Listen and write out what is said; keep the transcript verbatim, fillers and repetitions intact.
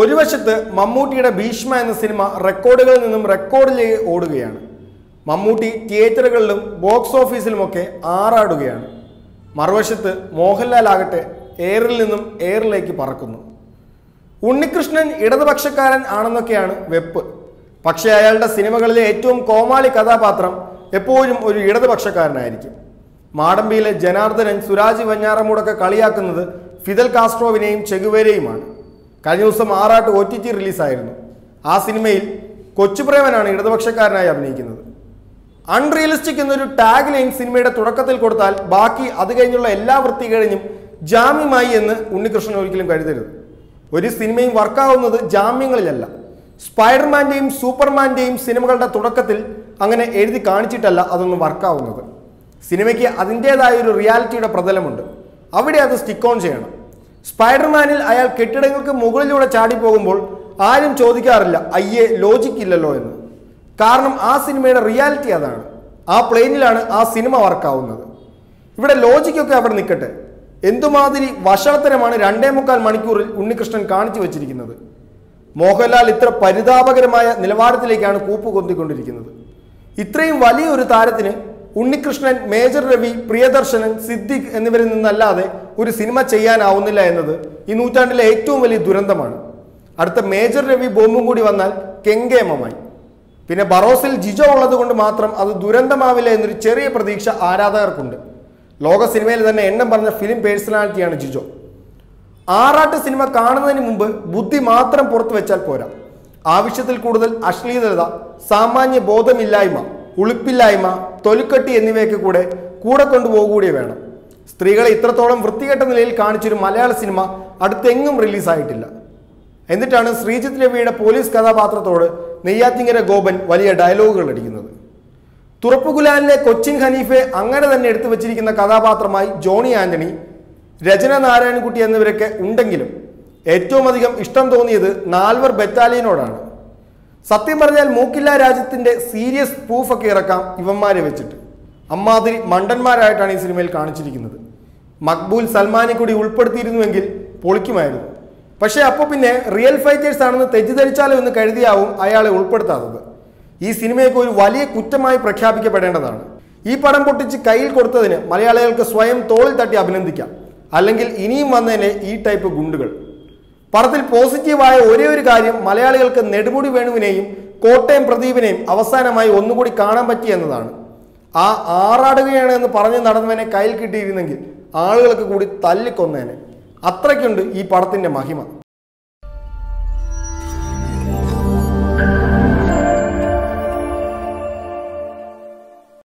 ഒരു വശത്ത് മമ്മൂട്ടിയുടെ ഭീഷ്മ എന്ന സിനിമ റെക്കോർഡുകളിൽ നിന്നും റെക്കോർഡിലേക്ക് ഓടുകയാണ്. മമ്മൂട്ടി തിയേറ്ററുകളിലും ബോക്സ് ഓഫീസിലുമൊക്കെ ആറാടുകയാണ്. മറുവശത്ത് മോഹൻലാൽ ആകട്ടെ എയറിൽ നിന്നും എയറിലേക്ക് പറക്കുന്നു. ഉണ്ണികൃഷ്ണൻ ഇടതുപക്ഷക്കാരൻ ആണെന്നൊക്കെയാണ് വെപ്പ്. പക്ഷേ അയാളുടെ സിനിമകളിലെ ഏറ്റവും കോമാളി കഥാപാത്രം എപ്പോഴും ഒരു ഇടതുപക്ഷക്കാരനായിരിക്കും. മാടമ്പിയിലെ ജനാർദ്ദനൻ, സുരാജ്, വെഞ്ഞാറമൂടൊക്കെ കളിയാക്കുന്നത് ഫിദൽ കാസ്ട്രോവിനെയും ചെഗുവേരയുമാണ്. കഴിഞ്ഞ ദിവസം ആറാട്ട് ഒ ടി ടി റിലീസായിരുന്നു. ആ സിനിമയിൽ കൊച്ചുപ്രേമനാണ് ഇടതുപക്ഷക്കാരനായി അഭിനയിക്കുന്നത്. അൺറിയലിസ്റ്റിക് എന്നൊരു ടാഗ് ലൈൻ സിനിമയുടെ തുടക്കത്തിൽ കൊടുത്താൽ ബാക്കി അത് കഴിഞ്ഞുള്ള എല്ലാ വൃത്തി കഴിഞ്ഞും ജാമ്യമായി എന്ന് ഉണ്ണികൃഷ്ണൻ ഒരിക്കലും കരുതരുത്. ഒരു സിനിമയും വർക്കാവുന്നത് ജാമ്യങ്ങളിലല്ല. സ്പൈഡർമാൻ്റെയും സൂപ്പർമാൻ്റെയും സിനിമകളുടെ തുടക്കത്തിൽ അങ്ങനെ എഴുതി കാണിച്ചിട്ടല്ല അതൊന്നും വർക്കാവുന്നത്. സിനിമയ്ക്ക് അതിൻ്റേതായ ഒരു റിയാലിറ്റിയുടെ പ്രതലമുണ്ട്. അവിടെ അത് സ്റ്റിക്ക് ഓൺ ചെയ്യണം. സ്പൈഡർമാനിൽ അയാൾ കെട്ടിടങ്ങൾക്ക് മുകളിലൂടെ ചാടിപ്പോകുമ്പോൾ ആരും ചോദിക്കാറില്ല അയ്യേ ലോജിക്ക് ഇല്ലല്ലോ എന്ന്. കാരണം ആ സിനിമയുടെ റിയാലിറ്റി അതാണ്. ആ പ്ലെയിനിലാണ് ആ സിനിമ വർക്കാവുന്നത്. ഇവിടെ ലോജിക്കൊക്കെ അവിടെ നിൽക്കട്ടെ. എന്തുമാതിരി വഷളത്തരമാണ് രണ്ടേ മുക്കാൽ മണിക്കൂറിൽ ഉണ്ണികൃഷ്ണൻ കാണിച്ചു വച്ചിരിക്കുന്നത്. മോഹൻലാൽ ഇത്ര പരിതാപകരമായ നിലവാരത്തിലേക്കാണ് കൂപ്പ് കൊന്തിക്കൊണ്ടിരിക്കുന്നത്. ഇത്രയും വലിയൊരു താരത്തിന് ഉണ്ണികൃഷ്ണൻ, മേജർ രവി, പ്രിയദർശനൻ, സിദ്ദിഖ് എന്നിവരിൽ നിന്നല്ലാതെ ഒരു സിനിമ ചെയ്യാനാവുന്നില്ല എന്നത് ഈ നൂറ്റാണ്ടിലെ ഏറ്റവും വലിയ ദുരന്തമാണ്. അടുത്ത മേജർ രവി ബോംബും കൂടി വന്നാൽ കെങ്കേമമായി. പിന്നെ ബറോസിൽ ജിജോ ഉള്ളത് കൊണ്ട് മാത്രം അത് ദുരന്തമാവില്ല എന്നൊരു ചെറിയ പ്രതീക്ഷ ആരാധകർക്കുണ്ട്. ലോക സിനിമയിൽ തന്നെ എണ്ണം പറഞ്ഞ ഫിലിം പേഴ്സണാലിറ്റിയാണ് ജിജോ. ആറാട്ട് സിനിമ കാണുന്നതിന് മുമ്പ് ബുദ്ധി മാത്രം പുറത്തു വെച്ചാൽ പോരാ. ആവശ്യത്തിൽ കൂടുതൽ അശ്ലീലത, സാമാന്യ ബോധമില്ലായ്മ, ഉളുപ്പില്ലായ്മ, തൊലിക്കെട്ടി എന്നിവയൊക്കെ കൂടെ കൂടെ കൊണ്ടുപോകുകൂടിയേ വേണം. സ്ത്രീകളെ ഇത്രത്തോളം വൃത്തികെട്ട നിലയിൽ കാണിച്ചൊരു മലയാള സിനിമ അടുത്തെങ്ങും റിലീസായിട്ടില്ല. എന്നിട്ടാണ് ശ്രീജിത്ത് രവിയുടെ പോലീസ് കഥാപാത്രത്തോട് നെയ്യാറ്റിങ്ങര ഗോപൻ വലിയ ഡയലോഗുകൾ അടിക്കുന്നത്. തുറപ്പുകുലാലിലെ കൊച്ചിൻ ഹനീഫെ അങ്ങനെ തന്നെ എടുത്തു വച്ചിരിക്കുന്ന കഥാപാത്രമായി ജോണി ആന്റണി, രചന നാരായണൻകുട്ടി എന്നിവരൊക്കെ ഉണ്ടെങ്കിലും ഏറ്റവും അധികം ഇഷ്ടം തോന്നിയത് നാൽവർ ബറ്റാലിയനോടാണ്. സത്യം പറഞ്ഞാൽ മൂക്കില്ല രാജ്യത്തിൻ്റെ സീരിയസ് പ്രൂഫൊക്കെ ഇറക്കാം ഇവന്മാരെ വെച്ചിട്ട്. അമ്മാതിരി മണ്ടന്മാരായിട്ടാണ് ഈ സിനിമയിൽ കാണിച്ചിരിക്കുന്നത്. മക്ബൂൽ, സൽമാനെ കൂടി ഉൾപ്പെടുത്തിയിരുന്നുവെങ്കിൽ പൊളിക്കുമായിരുന്നു. പക്ഷേ അപ്പോൾ പിന്നെ റിയൽ ഫൈറ്റേഴ്സ് ആണെന്ന് തെറ്റിദ്ധരിച്ചാലോ എന്ന് കരുതിയാവും അയാളെ ഉൾപ്പെടുത്താത്തത്. ഈ സിനിമയൊക്കെ ഒരു വലിയ കുറ്റമായി പ്രഖ്യാപിക്കപ്പെടേണ്ടതാണ്. ഈ പടം പൊട്ടിച്ച് കയ്യിൽ കൊടുത്തതിന് മലയാളികൾക്ക് സ്വയം തോളിൽ തട്ടി അഭിനന്ദിക്കാം. അല്ലെങ്കിൽ ഇനിയും വന്നതിനെ ഈ ടൈപ്പ് ഗുണ്ടുകൾ. പടത്തിൽ പോസിറ്റീവായ ഒരേ ഒരു കാര്യം മലയാളികൾക്ക് നെടുമുടി വേണുവിനെയും കോട്ടയം പ്രദീപിനെയും അവസാനമായി ഒന്നുകൂടി കാണാൻ പറ്റി എന്നതാണ്. ആ ആറാടുകയാണ് എന്ന് പറഞ്ഞ് നടന്നവനെ കയ്യിൽ കിട്ടിയിരുന്നെങ്കിൽ ആളുകൾക്ക് കൂടി തല്ലിക്കൊന്നേനെ. അത്രയ്ക്കുണ്ട് ഈ പടത്തിൻ്റെ മഹിമ.